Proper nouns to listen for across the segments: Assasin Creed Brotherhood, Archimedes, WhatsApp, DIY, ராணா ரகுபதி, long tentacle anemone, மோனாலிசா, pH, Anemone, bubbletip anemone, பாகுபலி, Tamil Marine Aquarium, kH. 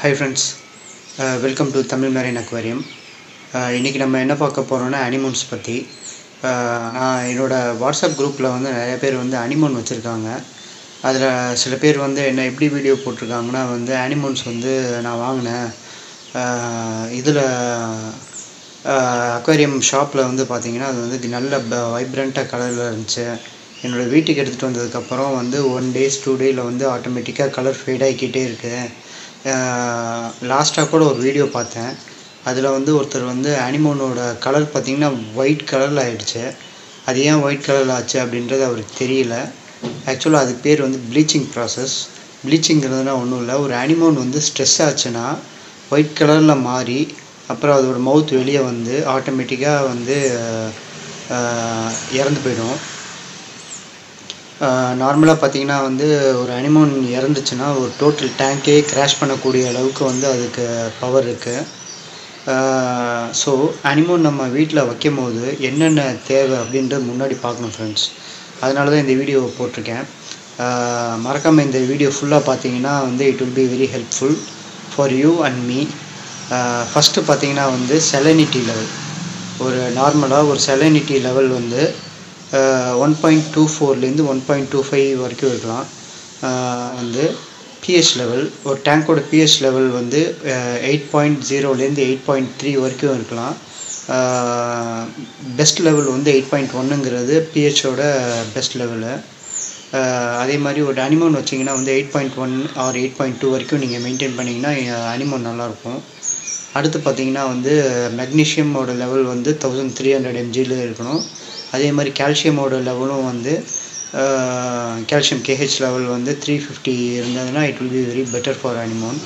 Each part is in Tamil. Hi friends, welcome to Tamil Marine Aquarium. Today we are going to talk about anemones. WhatsApp group la anemone vechirukanga. Adha sila per enna eppadi video potrukanga anemones na vaangna idhula aquarium shop la pathina adu nalla vibrant color la irundhuchu. என்னோட வீட்டுக்கு எடுத்துட்டு வந்ததுக்கு அப்புறம் 1 day 2 day ல ஆட்டோமேட்டிக்கா கலர் ஃபேட் ஆகிட்டே இருக்கு. லாஸ்டா கூட ஒரு வீடியோ பார்த்தேன். அதுல ஒருத்தர் அனிமோனோட கலர் பாத்தீங்கன்னா white கலர்ல ஆயிடுச்சு. அது ஏன் white கலர்ல ஆச்சு அப்படின்றது அவருக்கு தெரியல. एक्चुअली அது பேர் bleaching process. ப்ளீச்சிங்ங்கிறதுனா ஒண்ணும் இல்ல. ஒரு அனிமோன் stress ஆச்சுனா white கலர்ல மாறி அப்புறம் அதோட mouth வெளிய ஆட்டோமேட்டிக்கா இறந்து போய்டும். நார்மலா பாத்தீங்கன்னா ஒரு அனிமோன் இறந்துச்சுனா ஒரு டோட்டல் டாங்கே கிராஷ் பண்ணக்கூடிய அளவுக்கு அதுக்கு பவர் இருக்கு. சோ அனிமோன் நம்ம வீட்ல வைக்கும்போது என்னென்ன தேவை அப்படின்றது முன்னாடி பார்க்கணும் फ्रेंड्स. அதனால தான் இந்த வீடியோவை போட்டுருக்கேன். மறக்காம இந்த வீடியோ ஃபுல்லா பாத்தீங்கன்னா it will be very helpful for you and me. First பாத்தீங்கன்னா salinity level. ஒரு நார்மலா ஒரு salinity level 1.24 ல இருந்து 1.25 வரைக்கும் இருக்கலாம். pH level ஒரு டேங்கோட pH level 8.0 ல இருந்து 8.3 வரைக்கும் இருக்கலாம். பெஸ்ட் லெவல் 8.1 ங்கிறது pH ஓட பெஸ்ட் லெவல். அதே மாதிரி ஒரு அனிமோன் வச்சீங்கன்னா 8.1 or 8.2 வரைக்கும் நீங்க மெயின்டெய்ன் பண்ணீங்கன்னா அனிமோன் நல்லா இருக்கும். அடுத்து பாத்தீங்கன்னா magnesium ஓட level 1300 mg ல இருக்கணும். அதே மாதிரி calcium ஓட லெவலும் calcium kH level 350 இருந்ததுனா it will be very better for anemone.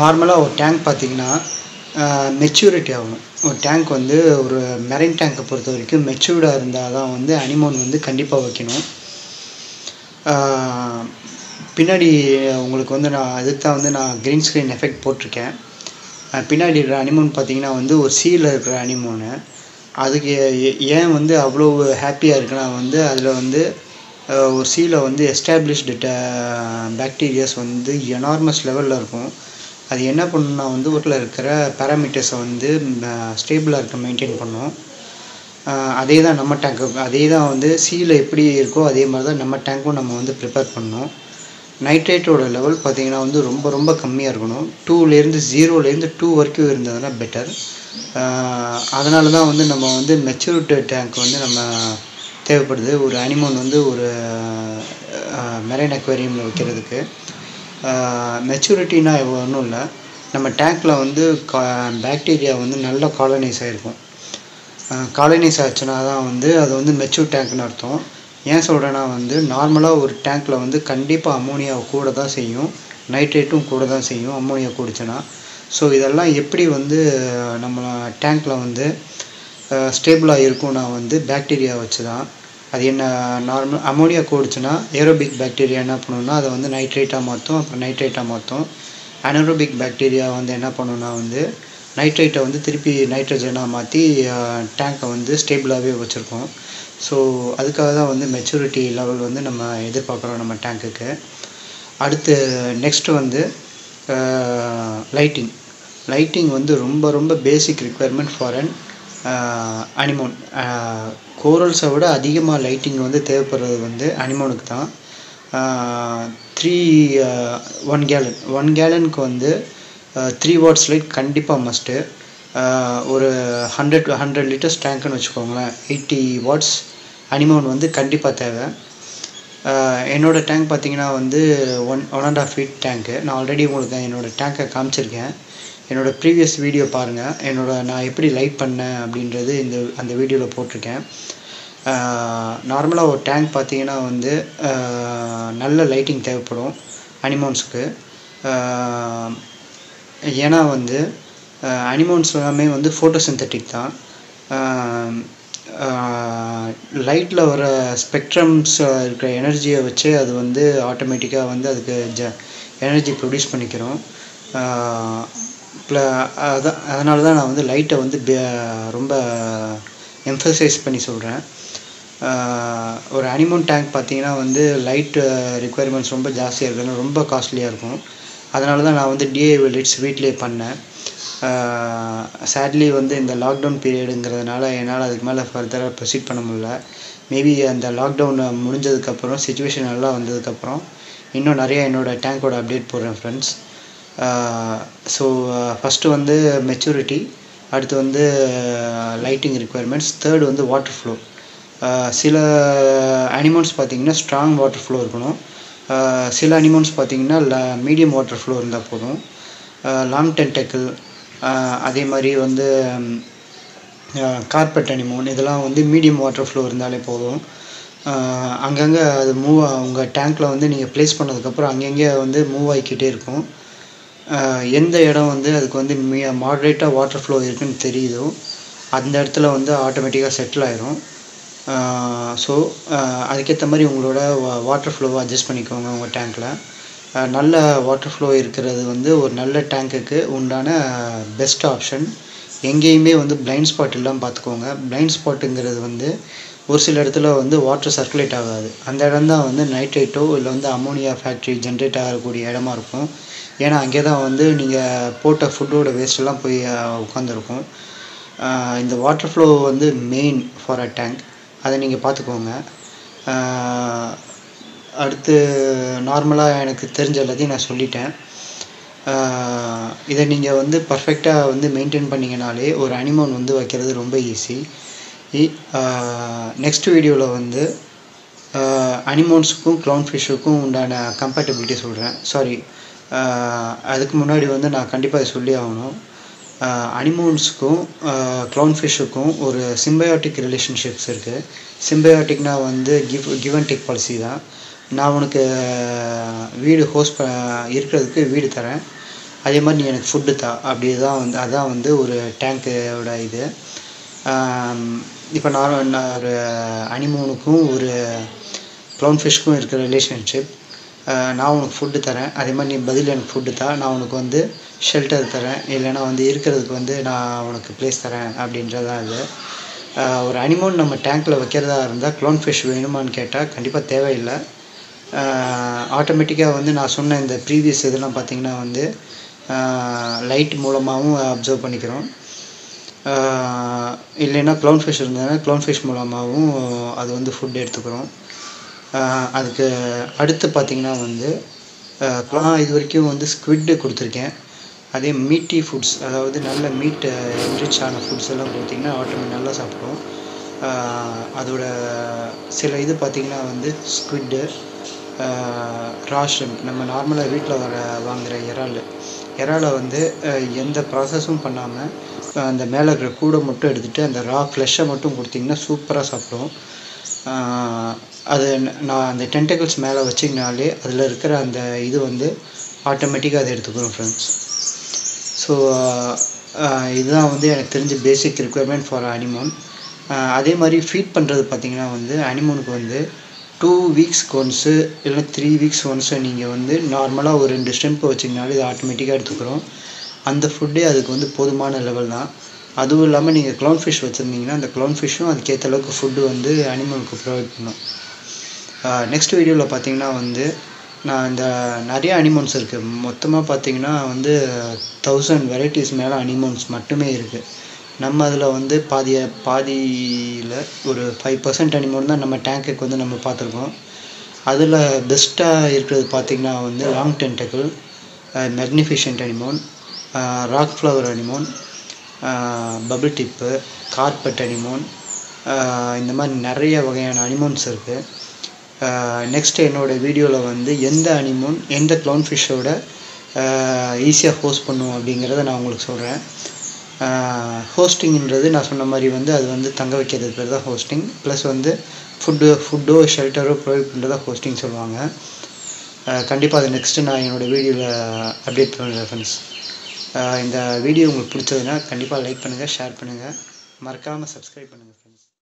நார்மலா ஒரு tank பாத்தீங்கன்னா maturity ஆகும். ஒரு tank ஒரு marine tank பொறுத்த வரைக்கும் matured ஆ இருந்தாதான் anemone கண்டிப்பா வைக்கணும். பின்னாடி உங்களுக்கு நான் அதுக்கு தான் நான் green screen effect போட்டுருக்கேன். பின்னாடி இருக்கிற அனிமோன் பாத்தீங்கன்னா ஒரு சீல இருக்கிற அனிமோன். அதுக்கு ஏன் அவ்வளவு ஹாப்பியா இருக்குனா அதுல ஒரு சீல எஸ்டாப்லிஷ்ட் பாக்டீரியாஸ் எனார்மஸ் லெவல்ல இருக்கும். அது என்ன பண்ணும்னா உள்ள இருக்கிற பாராமீட்டர்ஸ் ஸ்டேபிளா இருக்க மெயின்டெய்ன் பண்ணும். அதே தான் நம்ம டேங்க் அதே தான் சீல எப்படி இருக்கோ அதே மாதிரி தான் நம்ம டேங்க்கும் நம்ம ப்ரிப்பேர் பண்ணோம். நைட்ரேட்டோட லெவல் பாத்தீங்கன்னா ரொம்ப ரொம்ப கம்மியா இருக்கணும். 2 ல இருந்து 0 ல இருந்து 2 வரைக்கும் இருந்ததனா பெட்டர். அதனால தான் நம்ம மெச்சூரிட்டி டாங்க் நம்ம தேவைப்படுது ஒரு அனிமோன் ஒரு மரைன் அக்வேரியம்ல வைக்கிறதுக்கு. மெச்சூரிட்டினா ஒண்ணும் இல்ல. நம்ம டாங்க்ல பாக்டீரியா நல்ல காலனைஸ் ஆயிருக்கும். காலனைஸ் ஆச்சுனா தான் அது மெச்சூர் டாங்க்னு அர்த்தம். ஏன் சொல்றேன்னா நார்மலா ஒரு டேங்க்ல கண்டிப்பா அமோனியா கூட தான் செய்யும். நைட்ரேட்டும் கூட தான் செய்யும் அமோனியா கூடுச்சுனா. சோ இதெல்லாம் எப்படி நம்ம டேங்க்ல ஸ்டேபிளா இருக்கும்னா பாக்டீரியா வச்சு தான். அது என்ன நார்மல் அமோனியா கூடுச்சுனா ஏரோபிக் பாக்டீரியா என்ன பண்ணும்னா அது நைட்ரேட்டா மாத்தும். அப்புறம் நைட்ரேட்டா மாத்தும். அனேரோபிக் பாக்டீரியா என்ன பண்ணும்னா நைட்ரேட்டை திருப்பி நைட்ரஜனா மாத்தி டேங்கை ஸ்டேபிளாவே வச்சிருக்கோம். சோ அதுக்காக தான் மெச்சூரிட்டி லெவல் நம்ம எதிர்பார்க்கறோம் நம்ம டேங்க்குக்கு. அடுத்து நெக்ஸ்ட் லைட்டிங். லைட்டிங் ரொம்ப ரொம்ப basic requirement for an anemone. கோரல்ஸை விட அதிகமா லைட்டிங் தேவைப்படுறது அனிமோனுக்கு தான். 1 gallonக்கு 3 watts light கண்டிப்பா மஸ்ட். ஒரு 100 liters tank னு வெச்சுக்கோங்க. 80 watts அனிமோன் கண்டிப்பா தேவை. என்னோட tank பாத்தீங்கன்னா 1.5 feet tank. நான் ஆல்ரெடி உங்களுக்கு என்னோட tank காமிச்சிருக்கேன். என்னோட previous வீடியோ பாருங்க. என்னோட நான் எப்படி லைட் பண்ணேன் அப்படின்றது அந்த வீடியோல போட்டுருக்கேன். நார்மலா ஒரு tank பாத்தீங்கன்னா நல்ல லைட்டிங் தேவைப்படும் அனிமோன்ஸ்க்கு. ஏனா அனிமோன்ஸ் எல்லாமே ஃபோட்டோசிந்தெடிக் தான். லைட்ல வர ஸ்பெக்ட்ரம்ஸ் இருக்கிற எனர்ஜியை வச்சு அது ஆட்டோமேட்டிக்கா அதுக்கு எனர்ஜி ப்ரொடியூஸ் பண்ணிக்கிறோம். அதனால தான் நான் லைட்டை ரொம்ப எம்ஃபசைஸ் பண்ணி சொல்றேன். ஒரு அனிமோன் டேங்க் பாத்தீங்கன்னா வந்து லைட் रिक्वायरमेंट्स ரொம்ப ஜாஸ்தியா இருக்கு ரொம்ப காஸ்ட்லியா இருக்கும் அதனால தான் நான் வந்து DIY லைட்ஸ் வீட்லயே பண்ணேன் sadly வந்து இந்த லாக் டவுன் பீரியட்ங்கறதனால என்னால அதுக்கு மேல ஃபர்தரா ப்ரோசீட் பண்ண முடியல மேபி அந்த லாக் டவுன் முடிஞ்சதுக்கு அப்புறம் சிச்சுவேஷன் நல்லா வந்ததுக்கு அப்புறம் இன்னும் நிறைய என்னோட டேங்கோட அப்டேட் போடுறேன் फ्रेंड्स so first வந்து maturity அடுத்து வந்து lighting requirements third வந்து water flow சில animals பாத்தீங்கன்னா strong water flow இருக்கணும் சில animals பாத்தீங்கன்னா medium water flow இருந்தா போதும் long tentacle அதே மாதிரி வந்து carpet anemone இதெல்லாம் வந்து medium water flow இருந்தாலே போதும் அங்கங்க அது மூவ் உங்க டேங்க்ல வந்து நீங்க place பண்ணதுக்கு அப்புறம் அங்கங்க வந்து மூவ் ஆகிட்டே இருக்கும் எந்த இடம் வந்து அதுக்கு வந்து மாடரேட்டா வாட்டர் ஃப்ளோ இருக்குன்னு தெரியுதோ அந்த இடத்துல வந்து ஆட்டோமேட்டிக்கா செட்டில் ஆயிடும் சோ அதுக்கேத்த மாதிரி உங்களோட வாட்டர் ஃப்ளோவை அட்ஜஸ்ட் பண்ணிக்கோங்க உங்க டேங்க்ல நல்ல வாட்டர் ஃப்ளோ இருக்குறது வந்து ஒரு நல்ல டேங்க்குக்கு உண்டான பெஸ்ட் ஆப்ஷன் எங்கேயுமே வந்து பிளைண்ட் ஸ்பாட் இல்லாம பாத்துக்கோங்க பிளைண்ட் ஸ்பாட்ங்கிறது வந்து ஒரு சில இடத்துல வந்து வாட்டர் சர்க்குலேட் ஆகாது அந்த இடம் தான் வந்து நைட்ரேட்டோ இல்ல வந்து அமோனியா ஃபேக்டரி ஜெனரேட் ஆக கூடிய இடமா இருக்கும் ஏனா அங்க தான் வந்து நீங்க போட்ட ஃபுட்டோட வேஸ்ட் எல்லாம் போய் உட்கார்ந்திருக்கும் இந்த வாட்டர் ஃப்ளோ வந்து மெயின் ஃபார் a tank அதை நீங்க பாத்துக்கோங்க அடுத்து நார்மலா எனக்கு தெரிஞ்சலதி நான் சொல்லிட்டேன் இத நீங்க வந்து பெர்ஃபெக்ட்டா வந்து மெயின்டெய்ன் பண்ணீங்கனாலே ஒரு அனிமோன் வந்து வைக்கிறது ரொம்ப ஈஸி நெக்ஸ்ட் வீடியோல வந்து அனிமோன்ஸ்க்கும் கிளவுன் ஃபிஷ்க்கும் உண்டான கம்பாட்டிபிலிட்டி சொல்றேன் சாரி அதுக்கு முன்னாடி வந்து நான் கண்டிப்பா சொல்லி ஆகணும் அனிமோன்ஸ்க்கும் கிளவுன் ஃபிஷ்க்கும் ஒரு சிம்பியாட்டிக் ரிலேஷன்ஷிப்ஸ் இருக்கு சிம்பியாட்டிக்னா வந்து கிவ் அண்ட் டேக் பாலிசி தான் நான் உங்களுக்கு வீடு ஹோஸ்ட் இருக்குிறதுக்கு வீடு தரேன் அதே மாதிரி நீ எனக்கு ஃபுட் தா அப்படியே தான் வந்து அதான் வந்து ஒரு டேங்கோட இது இப்போ நான் ஒரு அனிமோனுக்கும் ஒரு கிளவுன் ஃபிஷ்க்கும் இருக்கிற ரிலேஷன்ஷிப் நான் உங்களுக்கு ஃபுட் தரேன் அதே மாதிரி நீ பதிலா எனக்கு ஃபுட் தா நான் உங்களுக்கு வந்து ஷெல்டர் தரேன் இல்லனா வந்து இருக்குிறதுக்கு வந்து நான் உங்களுக்கு ப்ளேஸ் தரேன் அப்படின்றதா இது ஒரு அனிமோன் நம்ம டேங்க்ல வைக்கிறதா இருந்தா கிளவுன் ஃபிஷ் வேணுமான்னு கேட்டா கண்டிப்பா தேவை இல்ல ஆட்டோமேட்டிக்கா வந்து நான் சொன்ன இந்த previous இதெல்லாம் பாத்தீங்கன்னா வந்து லைட் மூலமாவும் அப்சர்வ் பண்ணிக்கிறோம் இல்லனா கிளவுன் ஃபிஷ் இருந்தா கிளவுன் ஃபிஷ் மூலமாவும் அது வந்து ஃபுட் எடுத்துக்கிறோம் அதுக்கு அடுத்து பாத்தீங்கன்னா வந்து இதுவரைக்கும் வந்து ஸ்க்விட் கொடுத்திருக்கேன் அதே மீட்டி ஃபுட்ஸ் அதாவது நல்ல மீட் ரிச் ஆன ஃபுட்ஸ் எல்லாம் கொடுத்தீங்கன்னா ஆட்டோமேட்டிக்கா நல்லா சாப்பிடும் அதோட சில இது பாத்தீங்கன்னா வந்து ஸ்க்விட் ரா ஷ்ரிம்ப் நம்ம நார்மலா வீட்ல வாங்குற இறால வந்து எந்த processம் பண்ணாம அந்த மேல இருக்கிற கூட மட்டும் எடுத்துட்டு அந்த ரா ஃப்ளஷ் மட்டும் கொடுத்தீங்கன்னா சூப்பரா சாப்பிடும் அது நான் அந்த டென்டக்கிள்ஸ் மேல வச்சினாலே அதுல இருக்கிற அந்த இது வந்து ஆட்டோமேட்டிக்கா அதை எடுத்துக்கும் फ्रेंड्स சோ இதுதான் வந்து எனக்கு தெரிஞ்ச பேசிக் रिक्वायरमेंट ஃபார் அனிமோன் அதே மாதிரி ஃபீட் பண்றது பாத்தீங்கன்னா வந்து அனிமோனுக்கு வந்து 2 weeks once இல்ல 3 weeks once நீங்க வந்து நார்மலா ஒரு ரெண்டு ஸ்ட்ரிம்ப் வச்சினாலே இது ஆட்டோமேட்டிக்கா எடுத்துக்கும் அந்த ஃபுட் அதுக்கு வந்து போதுமான லெவல் தான் அதுவும் இல்லாம நீங்க கிளவுன் ஃபிஷ் வச்சிருந்தீங்கன்னா அந்த கிளவுன் ஃபிஷும் அதுக்கு ஏத்த அளவுக்கு ஃபுட் வந்து அனிமோனுக்கு ப்ரொவைட் பண்ணும் next videoல பாத்தீங்கன்னா வந்து நான் இந்த நிறைய அனிமோன்ஸ் இருக்கு மொத்தமா பாத்தீங்கன்னா வந்து 1000 varieties மேல அனிமோன்ஸ் மட்டுமே இருக்கு நம்ம அதுல வந்து பாதியில ஒரு 5% அனிமோன் தான் நம்ம டேங்க்க்கு வந்து நம்ம பாத்துறோம் அதுல பெஸ்டா இருக்குது பாத்தீங்கன்னா வந்து long tentacle magnificent anemone rock flower anemone bubble tip carpet anemone இந்த மாதிரி நிறைய வகையான அனிமோன்ஸ் இருக்கு next என்னோட வீடியோல வந்து எந்த அனிமோன் எந்த கிளவுன் ஃபிஷ்ோட ஈஸியா ஹோஸ்ட் பண்ணுவோம் அப்படிங்கறதை நான் உங்களுக்கு சொல்றேன் ஹோஸ்டிங்ன்றது நான் சொன்ன மாதிரி வந்து அது வந்து தங்க வைக்கிறது பேர் தான் ஹோஸ்டிங் ப்ளஸ் வந்து ஃபுட்டோ ஷெல்டரோ ப்ரொவைட் பண்றது தான் ஹோஸ்டிங் சொல்வாங்க கண்டிப்பா அது next நான் என்னோட வீடியோல அப்டேட் பண்றேன் फ्रेंड्स இந்த வீடியோ உங்களுக்கு பிடிச்சதுனா கண்டிப்பா லைக் பண்ணுங்க ஷேர் பண்ணுங்க மறக்காம subscribe பண்ணுங்க